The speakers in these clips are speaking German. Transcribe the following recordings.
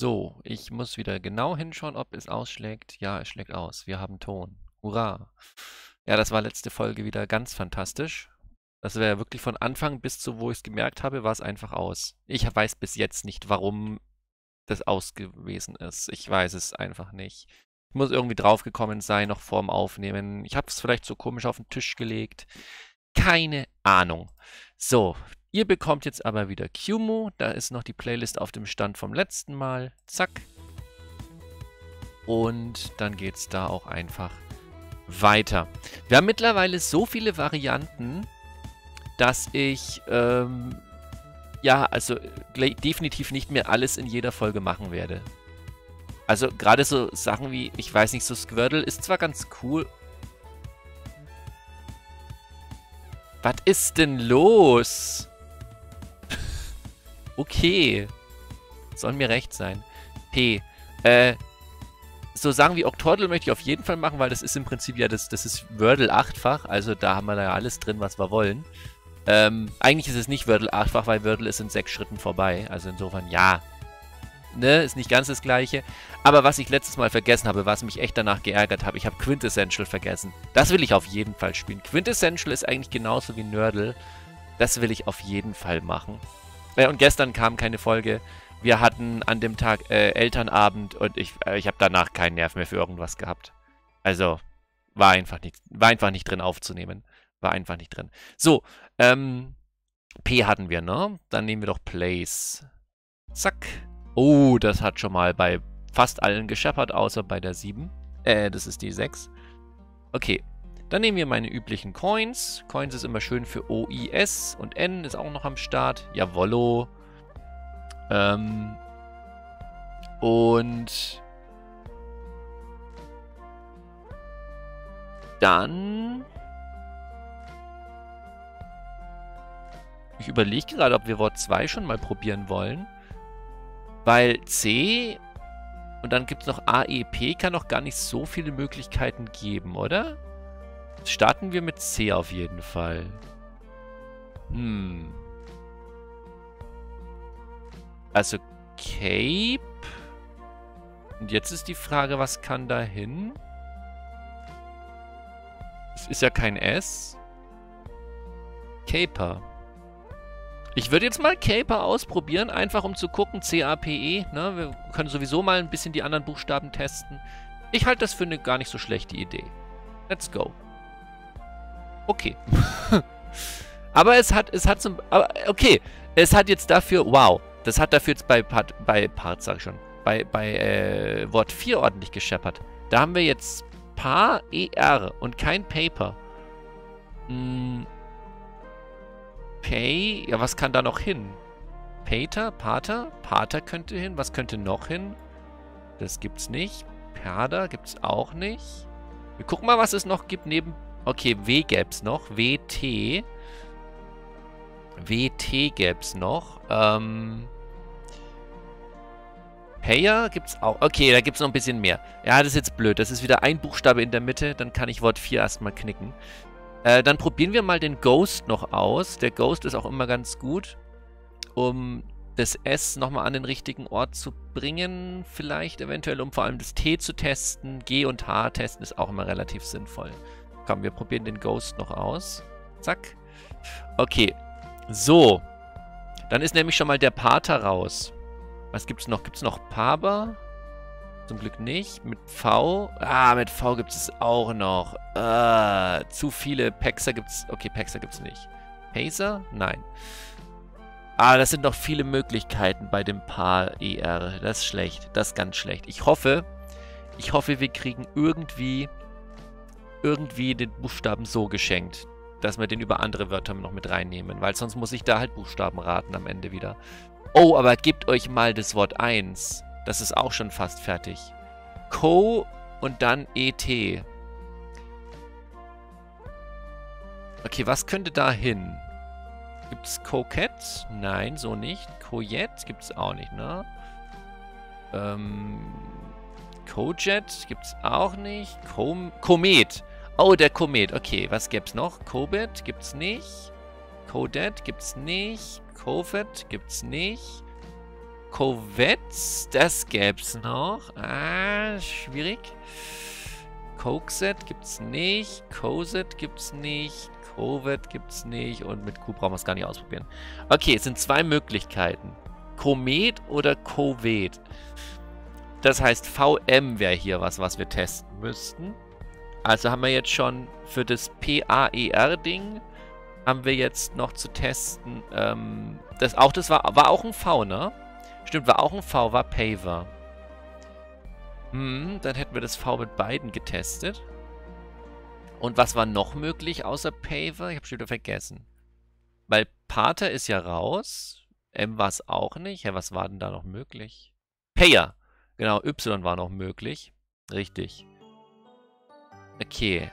So, ich muss wieder genau hinschauen, ob es ausschlägt. Ja, es schlägt aus. Wir haben Ton. Hurra! Ja, das war letzte Folge wieder ganz fantastisch. Das wäre wirklich von Anfang bis zu, wo ich es gemerkt habe, war es einfach aus. Ich weiß bis jetzt nicht, warum das aus gewesen ist. Ich weiß es einfach nicht. Ich muss irgendwie draufgekommen sein, noch vorm Aufnehmen. Ich habe es vielleicht so komisch auf den Tisch gelegt. Keine Ahnung. So, ihr bekommt jetzt aber wieder Qumu. Da ist noch die Playlist auf dem Stand vom letzten Mal. Zack. Und dann geht es da auch einfach weiter. Wir haben mittlerweile so viele Varianten, dass ich definitiv nicht mehr alles in jeder Folge machen werde. Also gerade so Sachen wie, ich weiß nicht, so Squirtle ist zwar ganz cool. Was ist denn los? Okay. Soll mir recht sein. P. So Sachen wie Octordle möchte ich auf jeden Fall machen, weil das ist im Prinzip ja, das ist Wordle 8-fach, also da haben wir da ja alles drin, was wir wollen. Eigentlich ist es nicht Wordle 8-fach, weil Wordle ist in 6 Schritten vorbei, also insofern ja. Ne, ist nicht ganz das Gleiche. Aber was ich letztes Mal vergessen habe, was mich echt danach geärgert hat, ich habe Quintessential vergessen. Das will ich auf jeden Fall spielen. Quintessential ist eigentlich genauso wie Nerdle. Das will ich auf jeden Fall machen. Und gestern kam keine Folge. Wir hatten an dem Tag Elternabend und ich habe danach keinen Nerv mehr für irgendwas gehabt. Also, war einfach nicht drin aufzunehmen. War einfach nicht drin. So, P hatten wir, ne? Dann nehmen wir doch Place. Zack. Oh, das hat schon mal bei fast allen gescheppert, außer bei der 7. Das ist die 6. Okay, dann nehmen wir meine üblichen Coins. Coins ist immer schön für O, I, S und N ist auch noch am Start. Jawollo. Und dann... Ich überlege gerade, ob wir Wort 2 schon mal probieren wollen. Weil C und dann gibt es noch AEP, kann noch gar nicht so viele Möglichkeiten geben, oder? Jetzt starten wir mit C auf jeden Fall. Also Cape. Und jetzt ist die Frage, was kann da hin? Es ist ja kein S. Caper. Ich würde jetzt mal Caper ausprobieren, einfach um zu gucken, C-A-P-E, ne? Wir können sowieso mal ein bisschen die anderen Buchstaben testen. Ich halte das für eine gar nicht so schlechte Idee. Let's go. Okay. Aber bei Wort 4 ordentlich gescheppert. Da haben wir jetzt Paar, E-R und kein Paper. Pay, ja, was kann da noch hin? Pater könnte hin. Was könnte noch hin? Das gibt's nicht. Perder gibt's auch nicht. Wir gucken mal, was es noch gibt neben... Okay, W gäb's noch. WT. WT gäb's noch. Payer gibt's auch. Okay, da gibt's noch ein bisschen mehr. Ja, das ist jetzt blöd. Das ist wieder ein Buchstabe in der Mitte. Dann kann ich Wort 4 erstmal knicken. Dann probieren wir mal den Ghost noch aus. Der Ghost ist auch immer ganz gut, um das S nochmal an den richtigen Ort zu bringen. Vielleicht eventuell, um vor allem das T zu testen. G und H testen ist auch immer relativ sinnvoll. Komm, wir probieren den Ghost noch aus. Zack. Okay. So. Dann ist nämlich schon mal der Pater raus. Was gibt's noch? Gibt's noch Paber? Zum Glück nicht. Mit V. Ah, mit V gibt es auch noch. Zu viele. Pexer gibt's. Okay, Pexer gibt's nicht. Pacer? Nein. Ah, das sind noch viele Möglichkeiten bei dem Paar ER. Das ist schlecht. Das ist ganz schlecht. Ich hoffe, wir kriegen irgendwie den Buchstaben so geschenkt, dass wir den über andere Wörter noch mit reinnehmen. Weil sonst muss ich da halt Buchstaben raten am Ende wieder. Oh, aber gebt euch mal das Wort 1. Das ist auch schon fast fertig. Co und dann ET. Okay, was könnte da hin? Gibt's Kokett? Nein, so nicht. Kojet gibt's auch nicht, ne? Kojet gibt's auch nicht. Komet. Oh, der Komet. Okay, was gäb's noch? Kobet gibt's nicht. Kodet gibt's nicht. Kofet gibt's nicht. Covettes, das gäb's noch. Ah, schwierig. Coxet gibt's nicht. Coset gibt's nicht. Covet gibt's nicht. Und mit Q brauchen wir es gar nicht ausprobieren. Okay, es sind zwei Möglichkeiten. Komet oder Covet. Das heißt, VM wäre hier was, was wir testen müssten. Also haben wir jetzt schon für das PAER-Ding haben wir jetzt noch zu testen. Das war auch ein V, ne? Stimmt, war auch ein V, war Paver. Dann hätten wir das V mit beiden getestet. Und was war noch möglich außer Paver? Ich habe schon wieder vergessen. Weil Pater ist ja raus. M war es auch nicht. Ja, was war denn da noch möglich? Payer. Genau, Y war noch möglich. Richtig. Okay.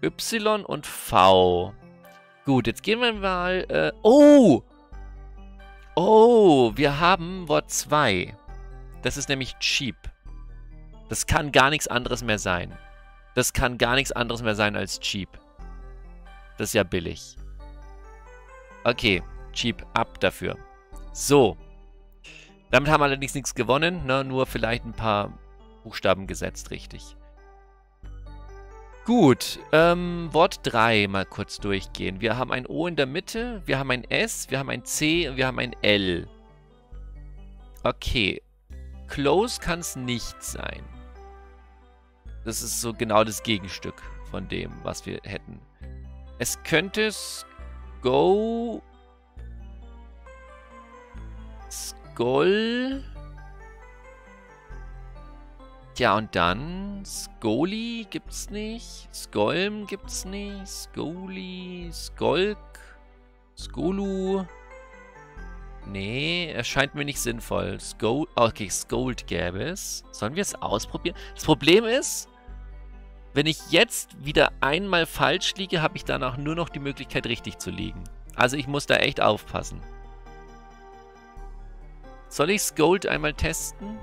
Y und V. Gut, jetzt gehen wir mal... Oh, wir haben Wort 2. Das ist nämlich cheap. Das kann gar nichts anderes mehr sein. Das kann gar nichts anderes mehr sein als cheap. Das ist ja billig. Okay, cheap ab dafür. So. Damit haben wir allerdings nichts gewonnen, ne? Nur vielleicht ein paar Buchstaben gesetzt, richtig. Gut, Wort 3 mal kurz durchgehen. Wir haben ein O in der Mitte, wir haben ein S, wir haben ein C und wir haben ein L. Okay. Close kann es nicht sein. Das ist so genau das Gegenstück von dem, was wir hätten. Es könnte Go... Skol... Ja, und dann... Skoli gibt's nicht. Skolm gibt's nicht. Skoli... Skolk... Skolu... Nee, erscheint mir nicht sinnvoll. Scold, okay, Scold gäbe es. Sollen wir es ausprobieren? Das Problem ist, wenn ich jetzt wieder einmal falsch liege, habe ich danach nur noch die Möglichkeit, richtig zu liegen. Also ich muss da echt aufpassen. Soll ich Scold einmal testen?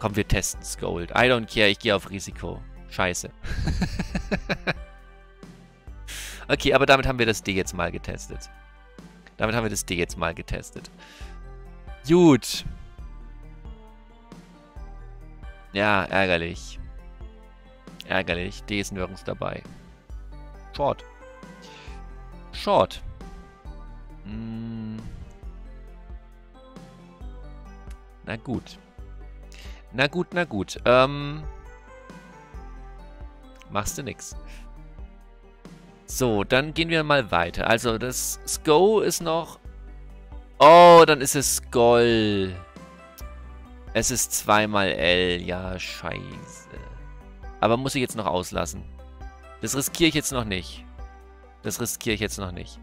Komm, wir testen Scold. I don't care, ich gehe auf Risiko. Scheiße. Okay, aber damit haben wir das D jetzt mal getestet. Damit haben wir das D jetzt mal getestet. Gut. Ja, ärgerlich. Ärgerlich. D ist nirgends dabei. Short. Short. Na gut. Na gut, na gut. Machst du nix. So, dann gehen wir mal weiter. Also, das Sko ist noch... Oh, dann ist es Skoll. Es ist 2 mal L. Ja, scheiße. Aber muss ich jetzt noch auslassen? Das riskiere ich jetzt noch nicht. Das riskiere ich jetzt noch nicht.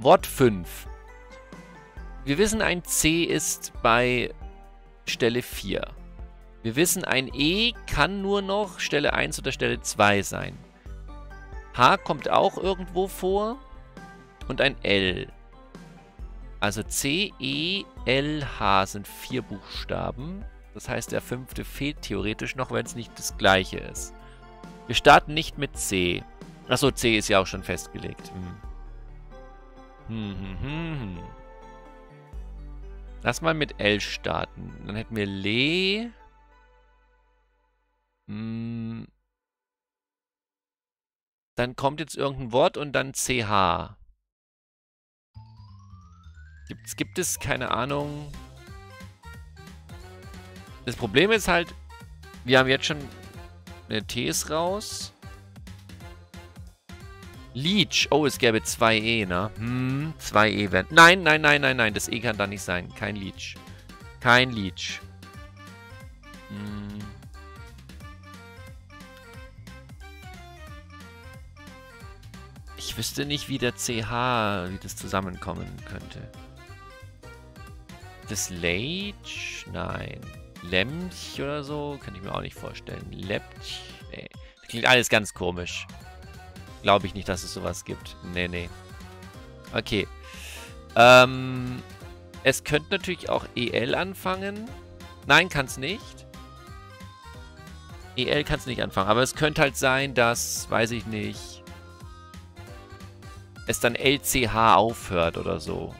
Wort 5. Wir wissen, ein C ist bei Stelle 4. Wir wissen, ein E kann nur noch Stelle 1 oder Stelle 2 sein. H kommt auch irgendwo vor. Und ein L. Also C, E, L, H sind 4 Buchstaben. Das heißt, der 5. fehlt theoretisch noch, wenn es nicht das gleiche ist. Wir starten nicht mit C. Achso, C ist ja auch schon festgelegt. Lass mal mit L starten. Dann hätten wir Le... Dann kommt jetzt irgendein Wort und dann CH. Gibt es, keine Ahnung. Das Problem ist halt, wir haben jetzt schon eine T's raus. Leech. Oh, es gäbe 2E, ne? 2E werden. Nein. Das E kann da nicht sein. Kein Leech. Kein Leech. Ich wüsste nicht, wie der CH, wie das zusammenkommen könnte. Das Leitch? Nein. Lemch oder so? Könnte ich mir auch nicht vorstellen. Lepch? Nee. Das klingt alles ganz komisch. Glaube ich nicht, dass es sowas gibt. Nee. Okay. Es könnte natürlich auch EL anfangen. Nein, kann es nicht. EL kann es nicht anfangen. Aber es könnte halt sein, dass, weiß ich nicht... es dann LCH aufhört oder so.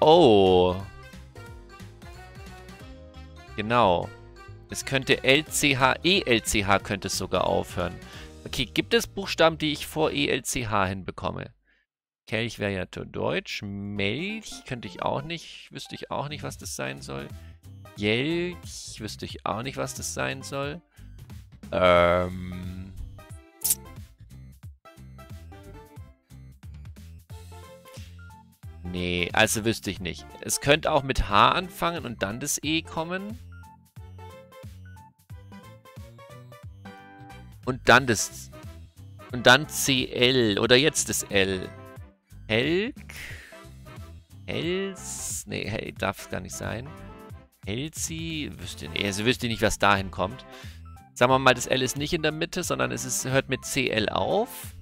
Oh. Genau. Es könnte LCH, ELCH könnte es sogar aufhören. Okay, gibt es Buchstaben, die ich vor ELCH hinbekomme? Kelch wäre ja deutsch. Melch könnte ich auch nicht. Wüsste ich auch nicht, was das sein soll. Jelch wüsste ich auch nicht, was das sein soll. Nee, also wüsste ich nicht. Es könnte auch mit H anfangen und dann das E kommen. Und dann das... Und dann CL. Oder jetzt das L. Helk? Hels? Nee, Hel darf es gar nicht sein. Helsi? Wüsste nicht. Also wüsste nicht, was dahin kommt. Sagen wir mal, das L ist nicht in der Mitte, sondern es ist, hört mit CL auf.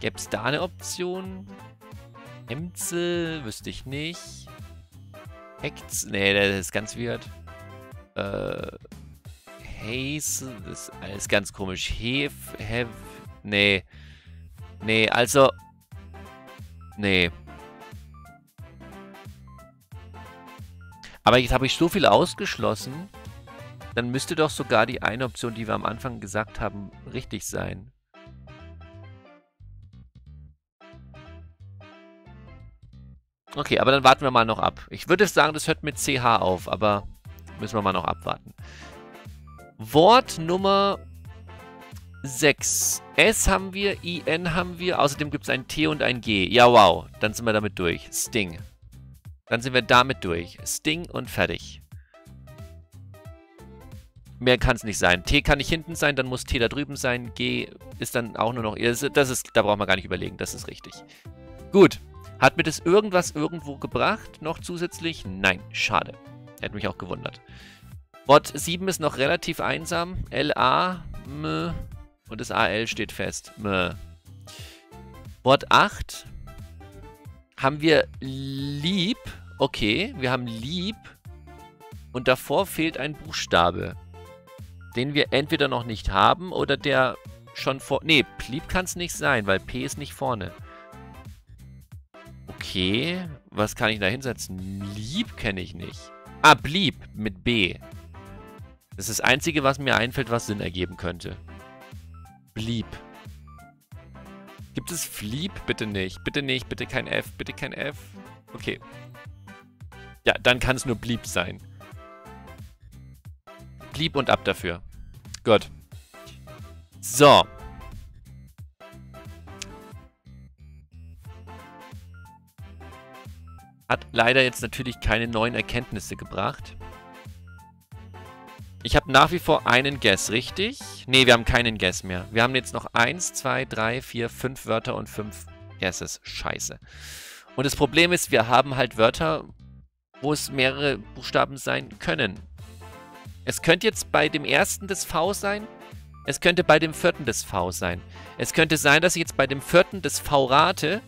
Gäbe es da eine Option? Hemzel? Wüsste ich nicht. Hekts? Nee, das ist ganz weird. Hazel? Das ist alles ganz komisch. Hef? Hev? Nee. Nee, also... Nee. Aber jetzt habe ich so viel ausgeschlossen, dann müsste doch sogar die eine Option, die wir am Anfang gesagt haben, richtig sein. Okay, aber dann warten wir mal noch ab. Ich würde sagen, das hört mit CH auf, aber müssen wir mal noch abwarten. Wort Nummer 6. S haben wir, IN haben wir, außerdem gibt es ein T und ein G. Ja, wow, dann sind wir damit durch. Sting. Dann sind wir damit durch. Sting und fertig. Mehr kann es nicht sein. T kann nicht hinten sein, dann muss T da drüben sein. G ist dann auch nur noch... Das ist, da braucht man gar nicht überlegen, das ist richtig. Gut. Hat mir das irgendwas irgendwo gebracht? Noch zusätzlich? Nein, schade. Hätte mich auch gewundert. Wort 7 ist noch relativ einsam. L-A, M und das A-L steht fest. M. Wort 8... Haben wir lieb. Okay, wir haben lieb. Und davor fehlt ein Buchstabe. Den wir entweder noch nicht haben oder der schon vor... Nee, lieb kann es nicht sein, weil P ist nicht vorne. Okay, was kann ich da hinsetzen? Lieb kenne ich nicht. Ah, blieb mit B. Das ist das Einzige, was mir einfällt, was Sinn ergeben könnte. Blieb. Gibt es Flieb? Bitte nicht. Bitte nicht. Bitte kein F. Bitte kein F. Okay. Ja, dann kann es nur Blieb sein. Blieb und ab dafür. Gut. So. Hat leider jetzt natürlich keine neuen Erkenntnisse gebracht. Ich habe nach wie vor einen Guess, richtig? Ne, wir haben keinen Guess mehr. Wir haben jetzt noch 1, 2, 3, 4, 5 Wörter und 5 Guesses. Scheiße. Und das Problem ist, wir haben halt Wörter, wo es mehrere Buchstaben sein können. Es könnte jetzt bei dem ersten das V sein. Es könnte bei dem vierten das V sein. Es könnte sein, dass ich jetzt bei dem vierten das V rate.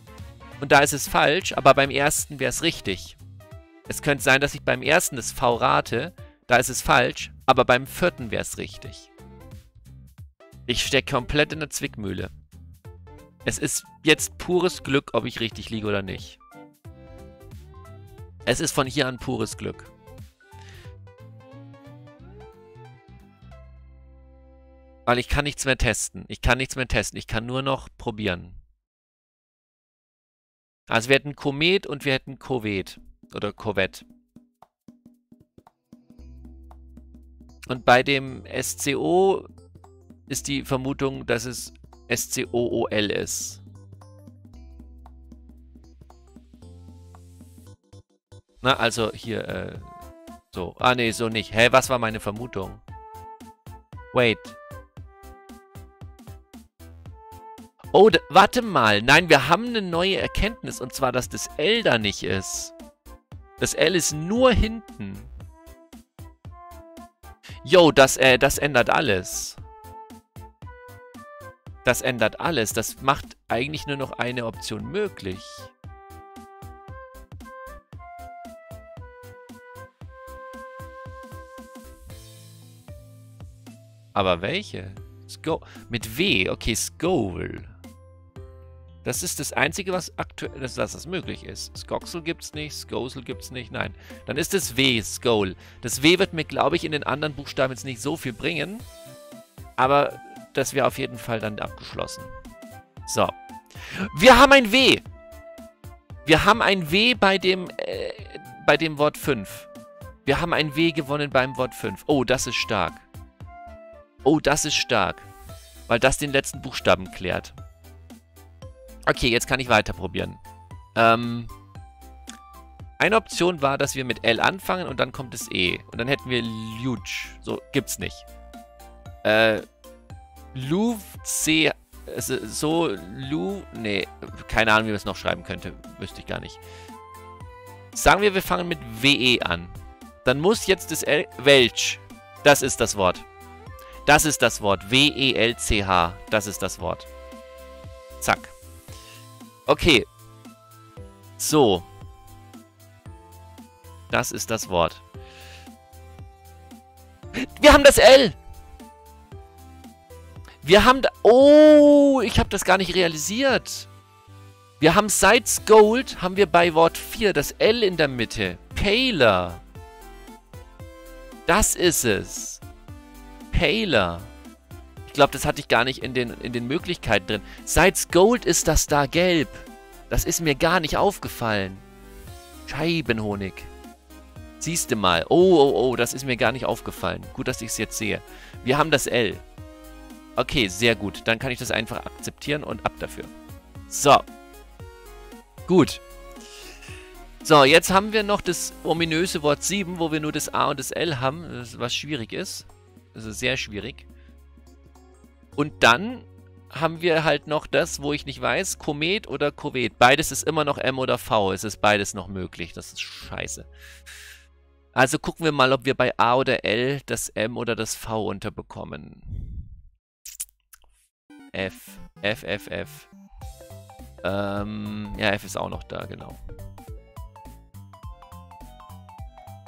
Und da ist es falsch, aber beim ersten wäre es richtig. Es könnte sein, dass ich beim ersten das V rate. Da ist es falsch, aber beim vierten wäre es richtig. Ich stecke komplett in der Zwickmühle. Es ist jetzt pures Glück, ob ich richtig liege oder nicht. Es ist von hier an pures Glück. Weil ich kann nichts mehr testen. Ich kann nichts mehr testen. Ich kann nur noch probieren. Also wir hätten Komet und wir hätten Kovet. Oder Kovet. Und bei dem SCO ist die Vermutung, dass es SCOOL ist. Na, also hier, so. Ah, nee, so nicht. Hä, was war meine Vermutung? Wait. Oh, warte mal. Nein, wir haben eine neue Erkenntnis. Und zwar, dass das L da nicht ist. Das L ist nur hinten. Yo, das ändert alles. Das ändert alles. Das macht eigentlich nur noch eine Option möglich. Aber welche? Mit W. Okay, Scoville. Das ist das Einzige, was aktuell ist, dass das möglich ist. Skoxel gibt's nicht, Skosel gibt's nicht, nein. Dann ist das W, Skol. Das W wird mir, glaube ich, in den anderen Buchstaben jetzt nicht so viel bringen. Aber das wäre auf jeden Fall dann abgeschlossen. So. Wir haben ein W. Wir haben ein W bei dem Wort 5. Wir haben ein W gewonnen beim Wort 5. Oh, das ist stark. Oh, das ist stark. Weil das den letzten Buchstaben klärt. Okay, jetzt kann ich weiter probieren. Eine Option war, dass wir mit L anfangen und dann kommt das E. Und dann hätten wir Luge. So, gibt's nicht. Luv, C, so, Lu, nee, keine Ahnung, wie man es noch schreiben könnte. Wüsste ich gar nicht. Sagen wir, wir fangen mit WE an. Dann muss jetzt das L, Welch. Das ist das Wort. Das ist das Wort. W-E-L-C-H. Das ist das Wort. Zack. Okay. So. Das ist das Wort. Wir haben das L. Wir haben... Oh, ich habe das gar nicht realisiert. Wir haben seit Gold, haben wir bei Wort 4 das L in der Mitte. Paler. Das ist es. Paler. Ich glaube, das hatte ich gar nicht in den Möglichkeiten drin. Seit Gold ist das da gelb. Das ist mir gar nicht aufgefallen. Scheibenhonig. Siehste mal. Oh, das ist mir gar nicht aufgefallen. Gut, dass ich es jetzt sehe. Wir haben das L. Okay, sehr gut. Dann kann ich das einfach akzeptieren und ab dafür. So. Gut. So, jetzt haben wir noch das ominöse Wort 7, wo wir nur das A und das L haben, was schwierig ist. Also sehr schwierig. Und dann haben wir halt noch das, wo ich nicht weiß, Komet oder Kovet. Beides ist immer noch M oder V. Es ist beides noch möglich. Das ist scheiße. Also gucken wir mal, ob wir bei A oder L das M oder das V unterbekommen. F. F, F, F. Ja, F ist auch noch da, genau.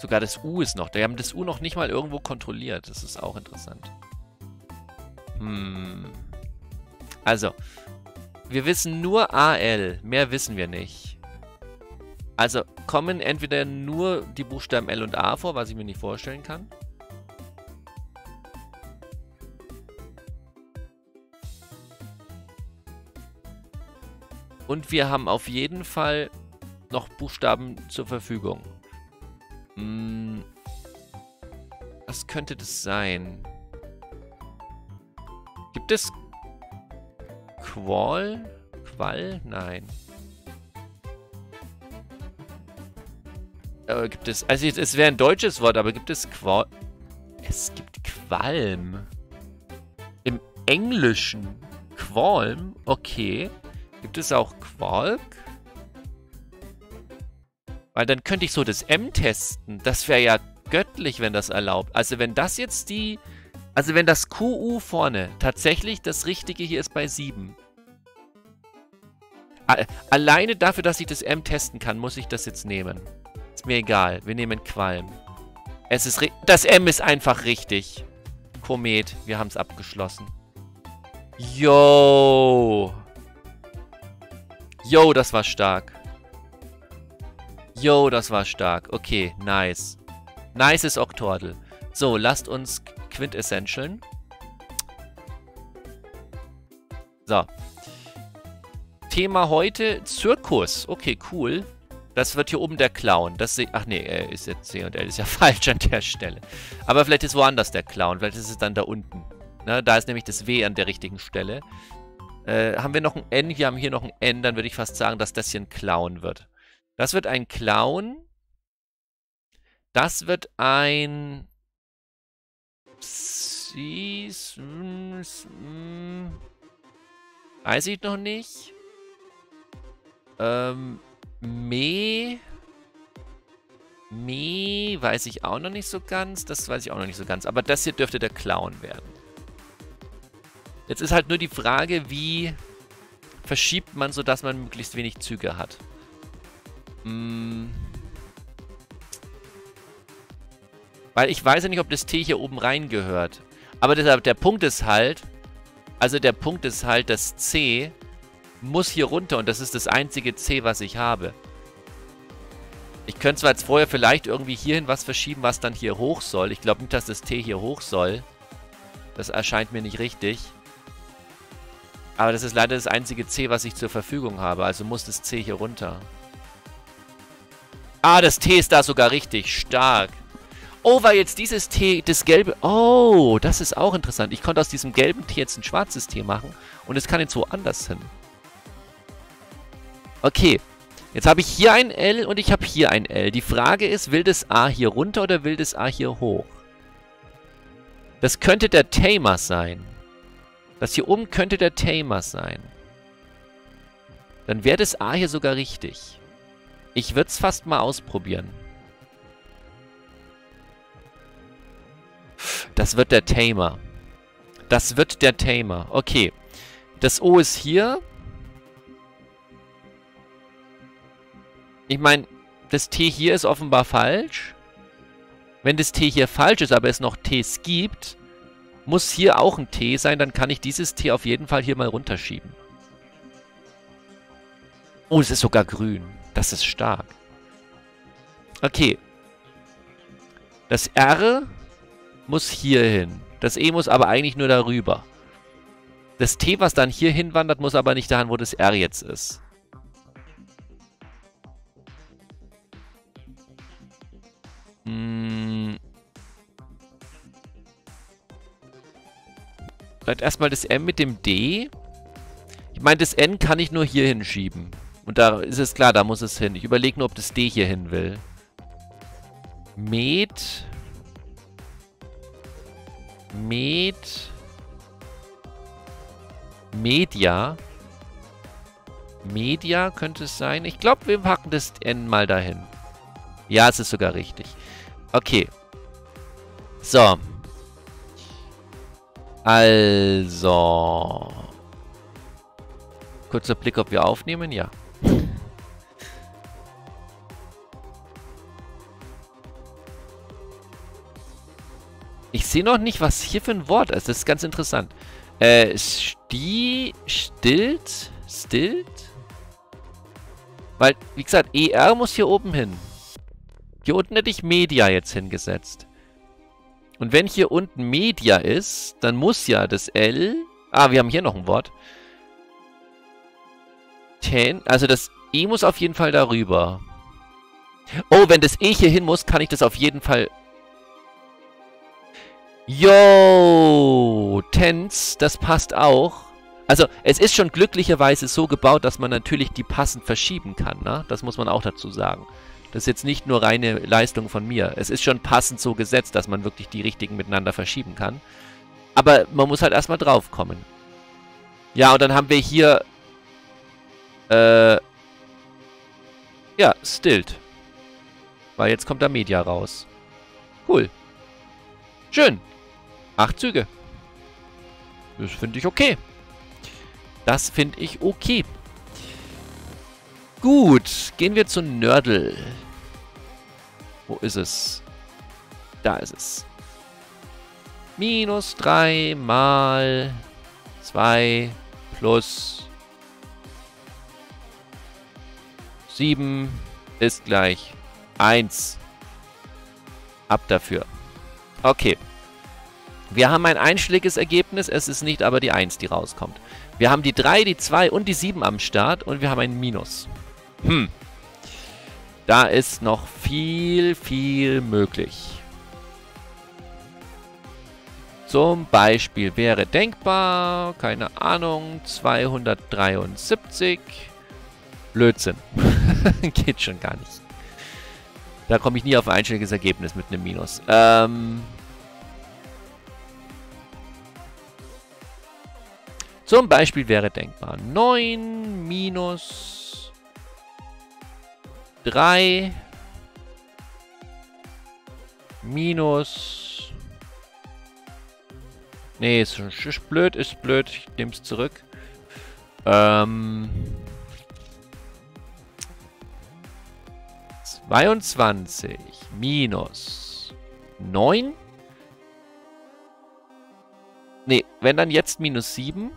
Sogar das U ist noch da. Wir haben das U noch nicht mal irgendwo kontrolliert. Das ist auch interessant. Also, wir wissen nur AL. Mehr wissen wir nicht. Also kommen entweder nur die Buchstaben L und A vor, was ich mir nicht vorstellen kann. Und wir haben auf jeden Fall noch Buchstaben zur Verfügung. Was könnte das sein? Gibt es Qual? Qual? Nein. Gibt es... Also es wäre ein deutsches Wort, aber gibt es Qual... Es gibt Qualm. Im Englischen. Qualm? Okay. Gibt es auch Quark? Weil dann könnte ich so das M testen. Das wäre ja göttlich, wenn das erlaubt. Also wenn das jetzt die... Also wenn das QU vorne tatsächlich das Richtige hier ist bei 7. Alleine dafür, dass ich das M testen kann, muss ich das jetzt nehmen. Ist mir egal. Wir nehmen Qualm. Es ist... Das M ist einfach richtig. Komet. Wir haben es abgeschlossen. Yo! Yo, das war stark. Yo, das war stark. Okay, nice. Nice ist Octordle. So, lasst uns Quintessentialen. So. Thema heute, Zirkus. Okay, cool. Das wird hier oben der Clown. Das ach nee, ist jetzt C und L. Ist ja falsch an der Stelle. Aber vielleicht ist woanders der Clown. Vielleicht ist es dann da unten. Ne? Da ist nämlich das W an der richtigen Stelle. Haben wir noch ein N? Wir haben hier noch ein N. Dann würde ich fast sagen, dass das hier ein Clown wird. Das wird ein Clown. Das wird ein... Weiß ich noch nicht. Me weiß ich auch noch nicht so ganz. Das weiß ich auch noch nicht so ganz. Aber das hier dürfte der Clown werden. Jetzt ist halt nur die Frage, wie verschiebt man, sodass man möglichst wenig Züge hat. Weil ich weiß ja nicht, ob das T hier oben rein gehört. Aber deshalb, der Punkt ist halt, Also der Punkt ist halt, das C muss hier runter und das ist das einzige C, was ich habe. Ich könnte zwar jetzt vorher vielleicht irgendwie hierhin was verschieben, was dann hier hoch soll. Ich glaube nicht, dass das T hier hoch soll. Das erscheint mir nicht richtig. Aber das ist leider das einzige C, was ich zur Verfügung habe. Also muss das C hier runter. Ah, das T ist da sogar richtig stark. Oh, weil jetzt dieses T, das gelbe... Oh, das ist auch interessant. Ich konnte aus diesem gelben T jetzt ein schwarzes T machen. Und es kann jetzt woanders hin. Okay. Jetzt habe ich hier ein L und ich habe hier ein L. Die Frage ist, will das A hier runter oder will das A hier hoch? Das könnte der Tamer sein. Das hier oben könnte der Tamer sein. Dann wäre das A hier sogar richtig. Ich würde es fast mal ausprobieren. Das wird der Tamer. Das wird der Tamer. Okay. Das O ist hier. Ich meine, das T hier ist offenbar falsch. Wenn das T hier falsch ist, aber es noch Ts gibt, muss hier auch ein T sein, dann kann ich dieses T auf jeden Fall hier mal runterschieben. Oh, es ist sogar grün. Das ist stark. Okay. Das R muss hier hin. Das E muss aber eigentlich nur darüber. Das T, was dann hier hinwandert, muss aber nicht dahin, wo das R jetzt ist. Vielleicht erstmal das M mit dem D. Ich meine, das N kann ich nur hier hinschieben. Und da ist es klar, da muss es hin. Ich überlege nur, ob das D hier hin will. Media. Media könnte es sein. Ich glaube, wir packen das N mal dahin. Ja, es ist sogar richtig. Okay. So. Also. Kurzer Blick, ob wir aufnehmen. Ja. Ich sehe noch nicht, was hier für ein Wort ist. Das ist ganz interessant. Stillt? Weil, wie gesagt, ER muss hier oben hin. Hier unten hätte ich Media jetzt hingesetzt. Und wenn hier unten Media ist, dann muss ja das L... Ah, wir haben hier noch ein Wort. Also das E muss auf jeden Fall darüber. Oh, wenn das E hier hin muss, kann ich das auf jeden Fall... Yo! Tense, das passt auch. Also, es ist schon glücklicherweise so gebaut, dass man natürlich die passend verschieben kann, ne? Das muss man auch dazu sagen. Das ist jetzt nicht nur reine Leistung von mir. Es ist schon passend so gesetzt, dass man wirklich die richtigen miteinander verschieben kann. Aber man muss halt erstmal drauf kommen. Ja, und dann haben wir hier... ja, Stilt. Weil jetzt kommt da Media raus. Cool. Schön. 8 Züge. Das finde ich okay. Das finde ich okay. Gut, gehen wir zu Nerdle. Wo ist es? Da ist es. Minus 3 mal 2 plus 7 ist gleich 1. Ab dafür. Okay. Wir haben ein einschlägiges Ergebnis, es ist nicht aber die 1, die rauskommt. Wir haben die 3, die 2 und die 7 am Start und wir haben ein Minus. Hm. Da ist noch viel, viel möglich. Zum Beispiel wäre denkbar, keine Ahnung, 273. Blödsinn. Geht schon gar nicht. Da komme ich nie auf ein einstelliges Ergebnis mit einem Minus. Zum Beispiel wäre denkbar 9 minus 3 minus... Nee, ist blöd, ist blöd. Ich nehme es zurück. ...22 minus 9 Nee, wenn dann jetzt -7.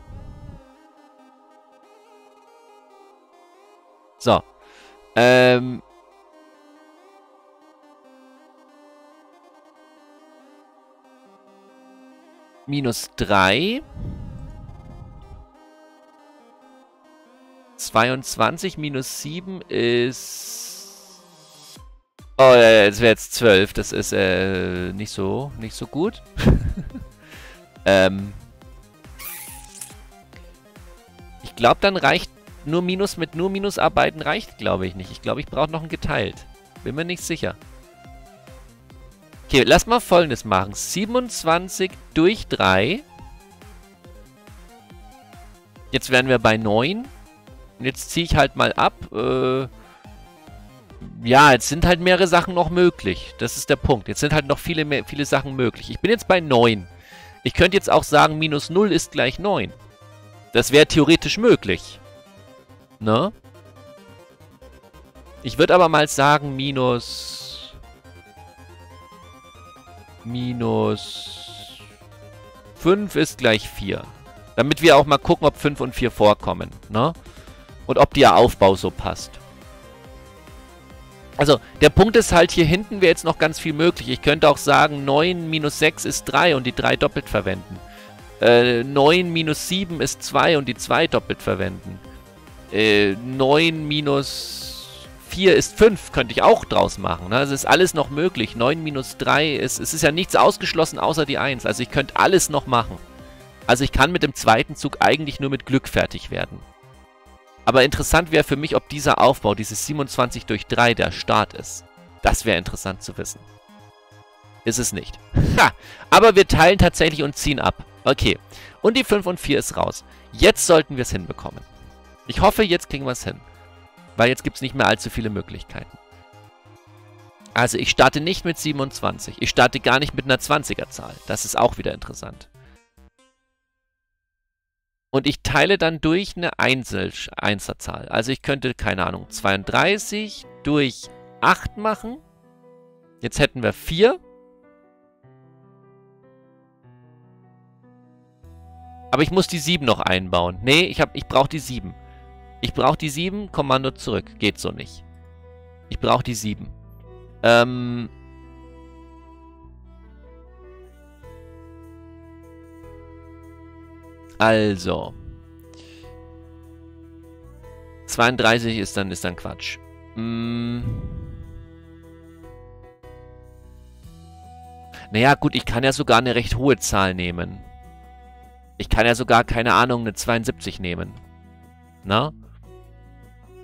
So. -3. 22 -7 ist... Oh, es wäre jetzt 12. Das ist nicht so gut. Ich glaube, dann reicht nur Minus mit nur Minusarbeiten reicht, glaube ich, nicht. Ich glaube, ich brauche noch ein geteilt. Bin mir nicht sicher. Okay, lass mal Folgendes machen. 27 durch 3. Jetzt wären wir bei 9. Und jetzt ziehe ich halt mal ab. Ja, jetzt sind halt mehrere Sachen noch möglich. Das ist der Punkt. Jetzt sind halt noch viele Sachen möglich. Ich bin jetzt bei 9. Ich könnte jetzt auch sagen, -0 ist gleich 9. Das wäre theoretisch möglich. Ne? Ich würde aber mal sagen, minus 5 ist gleich 4. Damit wir auch mal gucken, ob 5 und 4 vorkommen. Ne? Und ob der Aufbau so passt. Also, der Punkt ist halt, hier hinten wäre jetzt noch ganz viel möglich. Ich könnte auch sagen, 9 minus 6 ist 3 und die 3 doppelt verwenden. 9 minus 7 ist 2 und die 2 doppelt verwenden. 9 minus 4 ist 5, könnte ich auch draus machen. Ne? Also ist alles noch möglich. 9 minus 3 ist, es ist ja nichts ausgeschlossen außer die 1. Also ich könnte alles noch machen. Also ich kann mit dem zweiten Zug eigentlich nur mit Glück fertig werden. Aber interessant wäre für mich, ob dieser Aufbau, dieses 27 durch 3, der Start ist. Das wäre interessant zu wissen. Ist es nicht. Ha! Aber wir teilen tatsächlich und ziehen ab. Okay. Und die 5 und 4 ist raus. Jetzt sollten wir es hinbekommen. Ich hoffe, jetzt kriegen wir es hin. Weil jetzt gibt es nicht mehr allzu viele Möglichkeiten. Also ich starte nicht mit 27. Ich starte gar nicht mit einer 20er-Zahl. Das ist auch wieder interessant. Und ich teile dann durch eine Einserzahl. Also ich könnte, keine Ahnung, 32 durch 8 machen. Jetzt hätten wir 4. Aber ich muss die 7 noch einbauen. Nee, ich brauche die 7. Ich brauche die 7, Kommando zurück. Geht so nicht. Ich brauche die 7. Also. 32 ist dann Quatsch. Naja, gut, ich kann ja sogar eine recht hohe Zahl nehmen. Ich kann ja sogar, keine Ahnung, eine 72 nehmen. Na?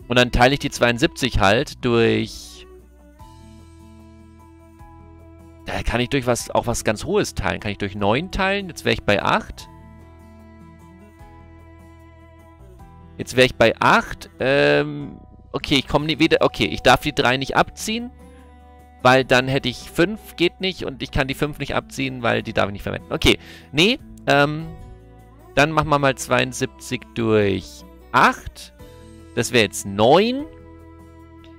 Und dann teile ich die 72 halt durch... Da kann ich durch auch was ganz Hohes teilen. Kann ich durch 9 teilen? Jetzt wäre ich bei 8. Jetzt wäre ich bei 8. Okay, ich komme nicht wieder. Okay, ich darf die 3 nicht abziehen. Weil dann hätte ich 5, geht nicht. Und ich kann die 5 nicht abziehen, weil die darf ich nicht verwenden. Okay, nee. Dann machen wir mal 72 durch 8. Das wäre jetzt 9.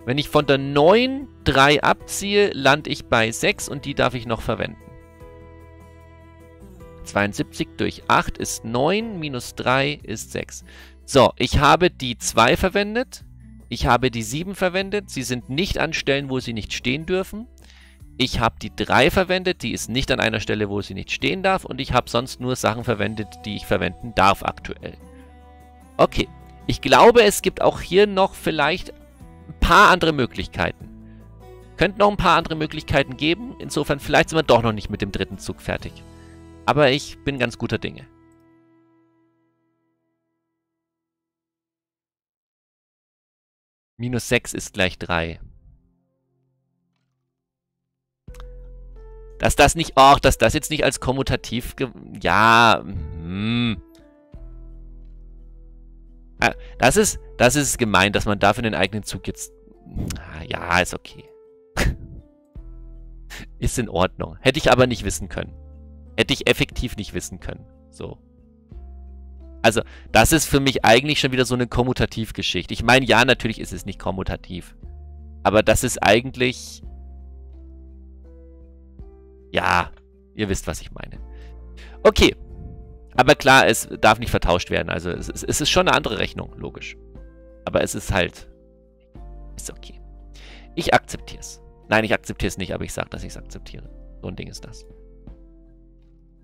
Wenn ich von der 9 3 abziehe, lande ich bei 6. Und die darf ich noch verwenden. 72 durch 8 ist 9. Minus 3 ist 6. So, ich habe die 2 verwendet, ich habe die 7 verwendet, sie sind nicht an Stellen, wo sie nicht stehen dürfen. Ich habe die 3 verwendet, die ist nicht an einer Stelle, wo sie nicht stehen darf und ich habe sonst nur Sachen verwendet, die ich verwenden darf aktuell. Okay, ich glaube, es gibt auch hier noch vielleicht ein paar andere Möglichkeiten. Könnte noch ein paar andere Möglichkeiten geben, insofern vielleicht sind wir doch noch nicht mit dem dritten Zug fertig. Aber ich bin ganz guter Dinge. Minus 6 ist gleich 3. Dass das nicht... Och, dass das jetzt nicht als kommutativ... Ja... Das ist gemein, dass man dafür den eigenen Zug jetzt... Ja, ist okay. Ist in Ordnung. Hätte ich aber nicht wissen können. Hätte ich effektiv nicht wissen können. So. Also, das ist für mich eigentlich schon wieder so eine Kommutativgeschichte. Ich meine, ja, natürlich ist es nicht kommutativ. Aber das ist eigentlich... Ja, ihr wisst, was ich meine. Okay, Aber klar, es darf nicht vertauscht werden. Also es ist schon eine andere Rechnung, logisch. Aber es ist halt... Ist okay. Ich akzeptiere es. Nein, ich akzeptiere es nicht, aber ich sage, dass ich es akzeptiere. So ein Ding ist das.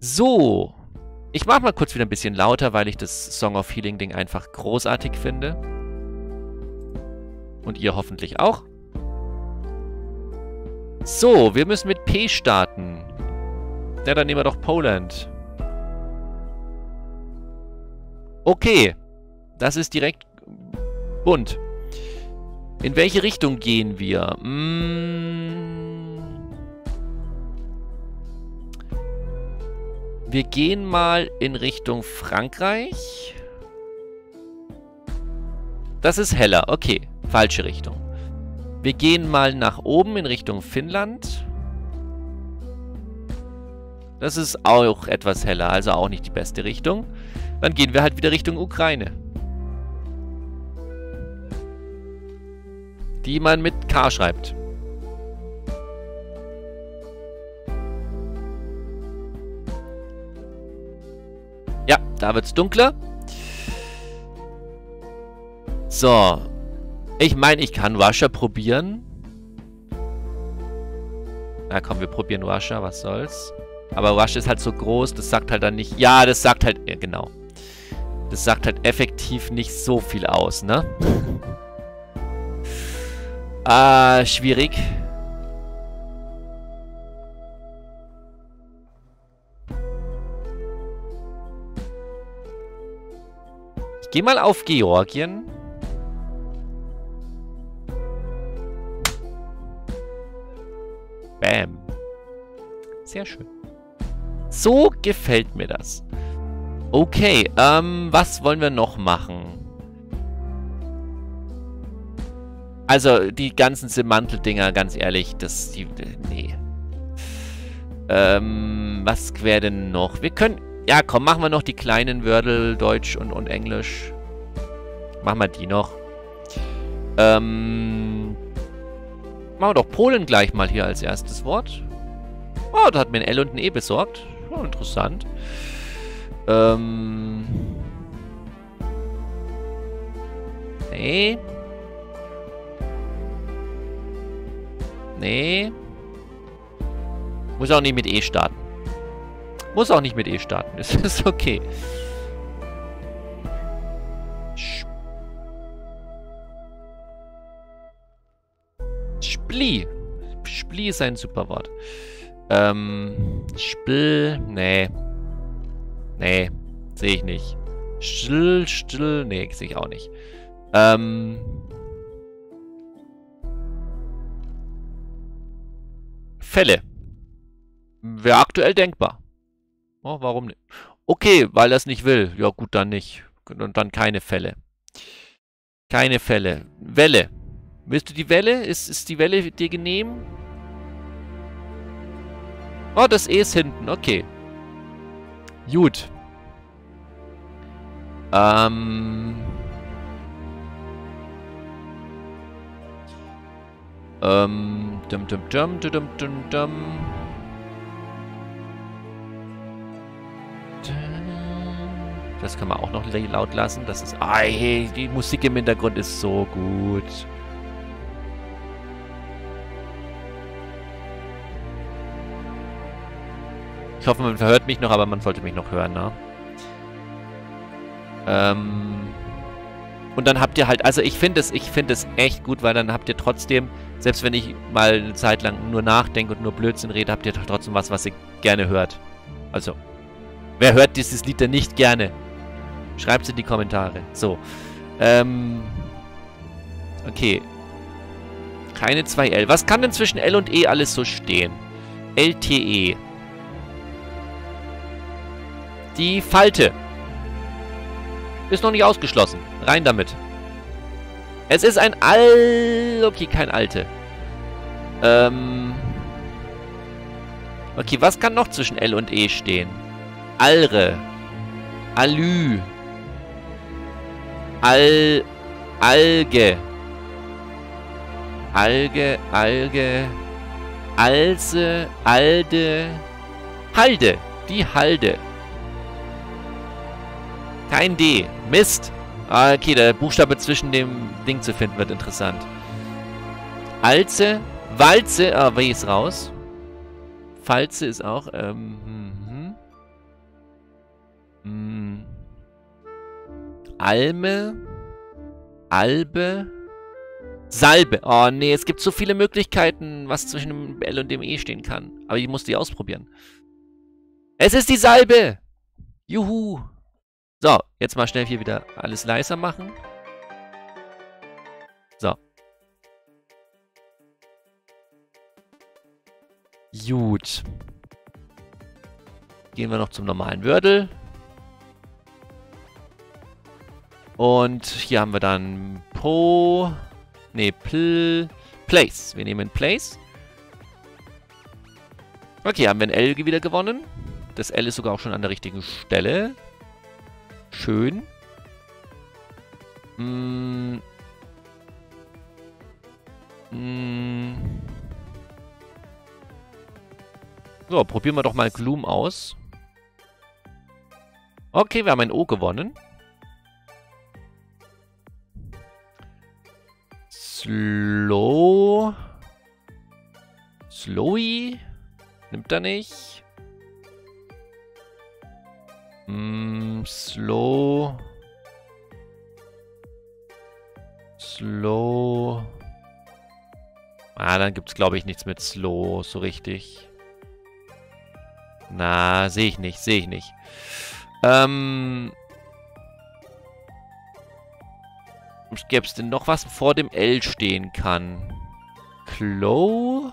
So. Ich mache mal kurz wieder ein bisschen lauter, weil ich das Song of Healing Ding einfach großartig finde. Und ihr hoffentlich auch. So, wir müssen mit P starten. Na, dann nehmen wir doch Poland. Okay. Das ist direkt bunt. In welche Richtung gehen wir? Wir gehen mal in Richtung Frankreich. Das ist heller. Okay, falsche Richtung. Wir gehen mal nach oben in Richtung Finnland. Das ist auch etwas heller, also auch nicht die beste Richtung. Dann gehen wir halt wieder Richtung Ukraine. Die man mit K schreibt. Ja, da wird's dunkler. So. Ich meine, ich kann Russia probieren. Na komm, wir probieren Russia, was soll's. Aber Russia ist halt so groß, das sagt halt dann nicht... Ja, das sagt halt... genau. Das sagt halt effektiv nicht so viel aus, ne? Schwierig. Ich gehe mal auf Georgien. Bam. Sehr schön. So gefällt mir das. Okay, was wollen wir noch machen? Also, die ganzen Semanteldinger, ganz ehrlich, das... nee. Was wäre denn noch? Wir können... Ja, komm, machen wir noch die kleinen Wordle, Deutsch und Englisch. Machen wir die noch. Machen wir doch Polen gleich mal hier als erstes Wort. Oh, da hat mir ein L und ein E besorgt. Oh, interessant. Nee. Nee. Muss auch nicht mit E starten. Muss auch nicht mit E starten. Das ist okay. Spli. Spli ist ein super Wort. Spl. Nee. Nee. Sehe ich nicht. Still, still. Nee, sehe ich auch nicht. Fälle. Wäre aktuell denkbar. Oh, warum nicht? Okay, weil er es nicht will. Ja gut, dann nicht. Und dann keine Fälle. Keine Fälle. Welle. Willst du die Welle? Ist die Welle dir genehm? Oh, das E ist hinten. Okay. Gut. Das kann man auch noch laut lassen. Das ist... Hey, die Musik im Hintergrund ist so gut. Ich hoffe, man hört mich noch, aber man sollte mich noch hören, ne? Und dann habt ihr halt... Also ich finde es echt gut, weil dann habt ihr trotzdem... Selbst wenn ich mal eine Zeit lang nur nachdenke und nur Blödsinn rede, habt ihr trotzdem was ihr gerne hört. Also, wer hört dieses Lied denn nicht gerne? Schreibt's in die Kommentare. So. Okay. Keine 2L. Was kann denn zwischen L und E alles so stehen? LTE. Die Falte. Ist noch nicht ausgeschlossen. Rein damit. Es ist ein Okay, kein Alte. Okay, was kann noch zwischen L und E stehen? Alre. Alü. Alge. Alge. Alse. Alde. Halde. Die Halde. Kein D. Mist. Ah, okay, der Buchstabe zwischen dem Ding zu finden wird interessant. Alze. Walze. Ah, W ist raus. Falze ist auch. Alme. Albe. Salbe. Oh, nee, es gibt so viele Möglichkeiten, was zwischen dem L und dem E stehen kann. Aber ich muss die ausprobieren. Es ist die Salbe! Juhu! So, jetzt mal schnell hier wieder alles leiser machen. So. Gut. Gehen wir noch zum normalen Wordle. Und hier haben wir dann Po... Ne, Place. Wir nehmen Place. Okay, haben wir ein L wieder gewonnen. Das L ist sogar auch schon an der richtigen Stelle. Schön. So, probieren wir doch mal Gloom aus. Okay, wir haben ein O gewonnen. Slow. Slowy. Nimmt er nicht. Slow. Slow. Ah, dann gibt's, glaube ich, nichts mit Slow so richtig. Na, sehe ich nicht, sehe ich nicht. Gäbe es denn noch was vor dem L stehen kann? Clo?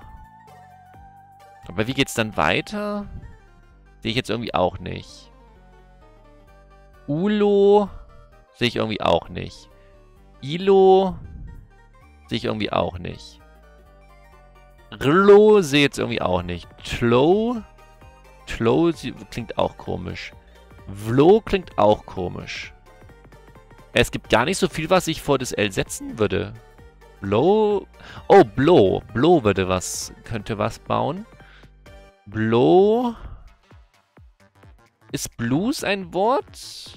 Aber wie geht's dann weiter? Sehe ich jetzt irgendwie auch nicht. Ulo? Sehe ich irgendwie auch nicht. Ilo? Sehe ich irgendwie auch nicht. Rlo? Sehe ich jetzt irgendwie auch nicht. Tlo? Tlo klingt auch komisch. Vlo klingt auch komisch. Es gibt gar nicht so viel, was ich vor das L setzen würde. Blow. Oh, Blow. Blow würde was. Könnte was bauen. Blow. Ist Blues ein Wort?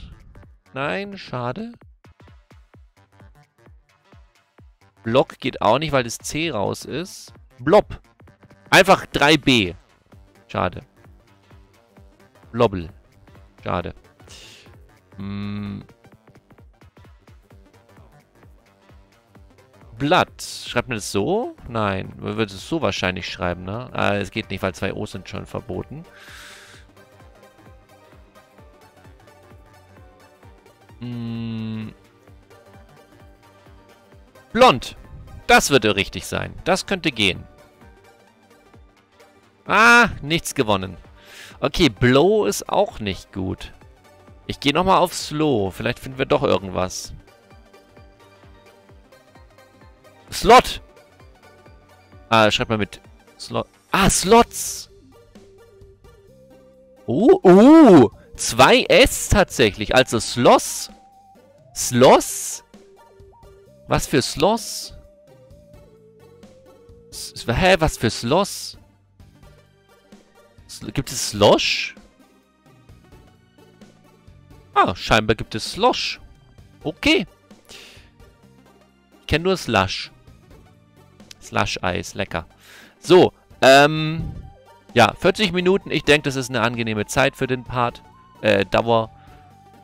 Nein, schade. Block geht auch nicht, weil das C raus ist. Blob. Einfach 3B. Schade. Blobble. Schade. Blatt. Schreibt man das so? Nein. Man würde es so wahrscheinlich schreiben, ne? Ah, es geht nicht, weil 2 O's sind schon verboten. Blond. Das würde richtig sein. Das könnte gehen. Ah, nichts gewonnen. Okay, Blow ist auch nicht gut. Ich gehe nochmal auf Slow. Vielleicht finden wir doch irgendwas. Slot! Ah, schreibt mal mit Slot. Ah, Slots! Oh, 2 S tatsächlich. Also Sloss. Sloss? Was für Sloss? Hä, was für Sloss? Gibt es Slosh? Ah, scheinbar gibt es Slosh. Okay. Ich kenne nur Slush. Slush-Eis, lecker. So, ja, 40 Minuten. Ich denke, das ist eine angenehme Zeit für den Part. Dauer.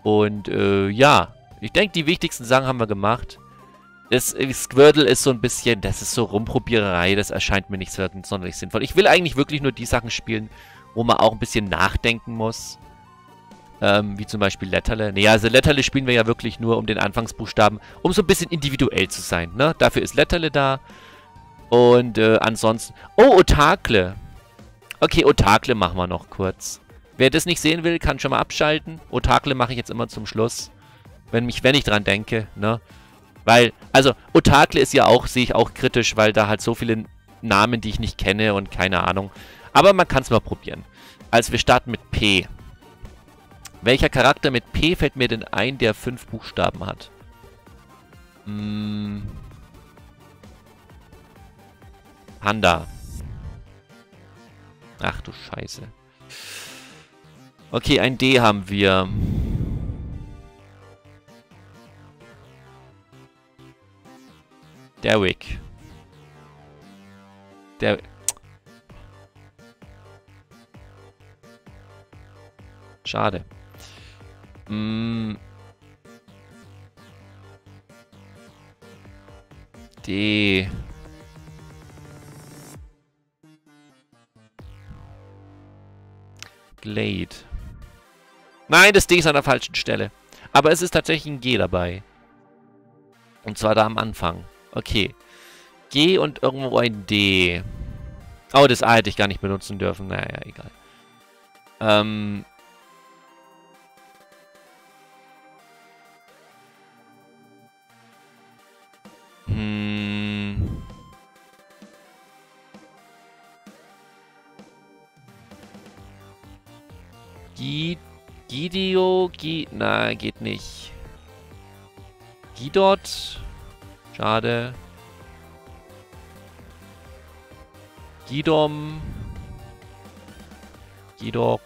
Und, ja. Ich denke, die wichtigsten Sachen haben wir gemacht. Das Squirtle ist so ein bisschen, das ist so Rumprobiererei. Das erscheint mir nicht sonderlich sinnvoll. Ich will eigentlich wirklich nur die Sachen spielen, wo man auch ein bisschen nachdenken muss. Wie zum Beispiel Letterle. Naja, also Letterle spielen wir ja wirklich nur um den Anfangsbuchstaben, um so ein bisschen individuell zu sein, ne? Dafür ist Letterle da. Und ansonsten... Oh, Otakle. Okay, Otakle machen wir noch kurz. Wer das nicht sehen will, kann schon mal abschalten. Otakle mache ich jetzt immer zum Schluss. Wenn ich dran denke, ne? Weil, also, Otakle ist ja auch, sehe ich auch kritisch, weil da halt so viele Namen, die ich nicht kenne und keine Ahnung. Aber man kann es mal probieren. Also, wir starten mit P. Welcher Charakter mit P fällt mir denn ein, der 5 Buchstaben hat? Panda. Ach du Scheiße. Okay, ein D haben wir. Derwick. Derwick. Schade. D. Glade. Nein, das D ist an der falschen Stelle. Aber es ist tatsächlich ein G dabei. Und zwar da am Anfang. Okay. G und irgendwo ein D. Oh, das A hätte ich gar nicht benutzen dürfen. Naja, egal. Na, geht nicht. Gidot. Schade. Gidom. Gidok.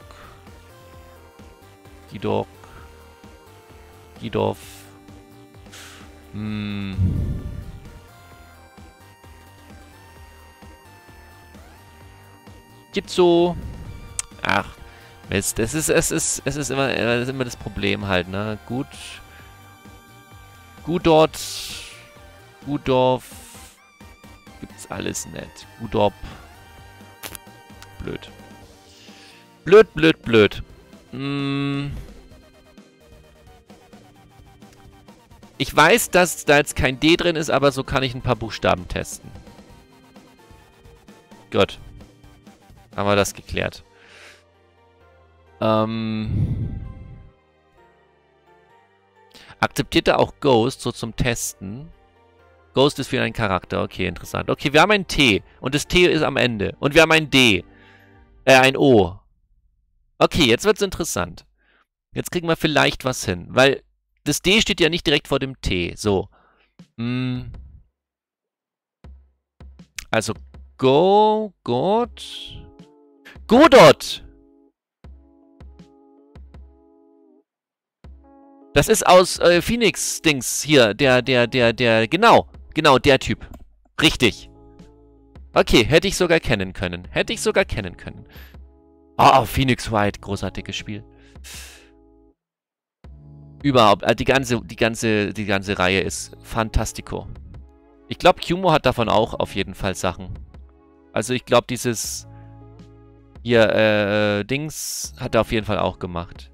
Gidok. Gidov. Gibt's so. Ach. Mist, es ist immer das Problem halt, ne? Gut. Gudot. Gudorf. Gibt's alles nicht. Gudop. Blöd. Blöd, blöd, blöd. Ich weiß, dass da jetzt kein D drin ist, aber so kann ich ein paar Buchstaben testen. Gut. Haben wir das geklärt. Akzeptiert er auch Ghost, so zum Testen? Ghost ist für einen Charakter. Okay, interessant. Okay, wir haben ein T. Und das T ist am Ende. Und wir haben ein D. Ein O. Okay, jetzt wird's interessant. Jetzt kriegen wir vielleicht was hin. Weil das D steht ja nicht direkt vor dem T. So. Also, Go, Gott. Godot! Das ist aus Phoenix-Dings hier, genau, der Typ. Richtig. Okay, hätte ich sogar kennen können. Oh, Phoenix Wright, großartiges Spiel. Überhaupt, also die ganze Reihe ist fantastico. Ich glaube, Qumu hat davon auch auf jeden Fall Sachen. Also ich glaube, dieses hier, Dings hat er auf jeden Fall auch gemacht.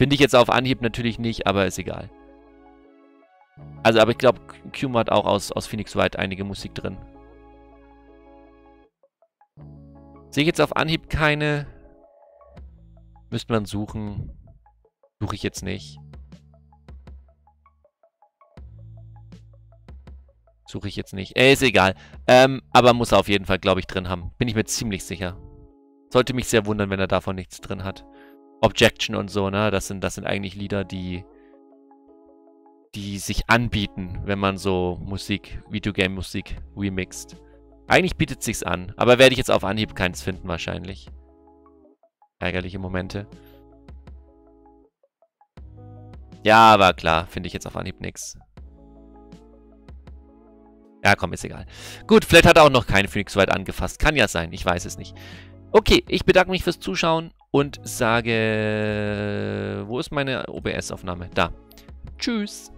Finde ich jetzt auf Anhieb natürlich nicht, aber ist egal. Also, aber ich glaube, Qumu hat auch aus Phoenix Wright einige Musik drin. Sehe ich jetzt auf Anhieb keine. Müsste man suchen. Suche ich jetzt nicht. Ist egal. Aber muss er auf jeden Fall, glaube ich, drin haben. Bin ich mir ziemlich sicher. Sollte mich sehr wundern, wenn er davon nichts drin hat. Objection und so, ne? Das sind eigentlich Lieder, die sich anbieten, wenn man so Musik, Videogame-Musik remixt. Eigentlich bietet sich's an, aber werde ich jetzt auf Anhieb keins finden wahrscheinlich. Ärgerliche Momente. Ja, aber klar, finde ich jetzt auf Anhieb nix. Ja, komm, ist egal. Gut, vielleicht hat er auch noch keinen Phoenix Wright angefasst. Kann ja sein, ich weiß es nicht. Okay, ich bedanke mich fürs Zuschauen. Und sage, wo ist meine OBS-Aufnahme? Da. Tschüss.